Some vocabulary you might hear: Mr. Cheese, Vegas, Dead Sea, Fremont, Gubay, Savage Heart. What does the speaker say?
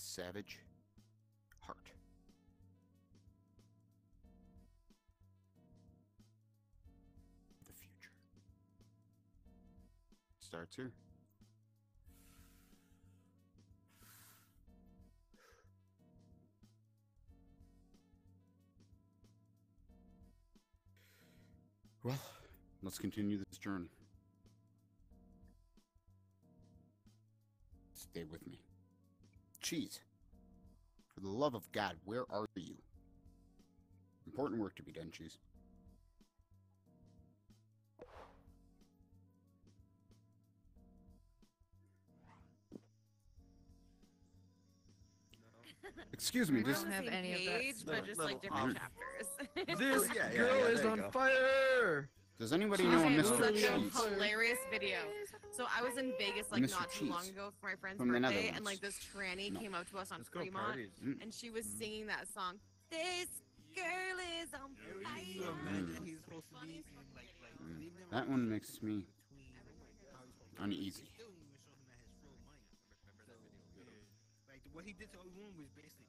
Savage Heart. The future starts here. Well, let's continue this journey. Stay with me. Cheese, for the love of God, where are you? Important work to be done, Cheese. Excuse me, this... I don't have any of that. Page, but just like different chapters. This girl is on fire! Does anybody know Mr. Cheese? Such a hilarious video. So I was in Vegas like not too long ago for my friend's birthday, and like this tranny came up to us on Fremont, and she was singing that song. This girl is on fire! That one makes me uneasy. Like what he did to a woman was basically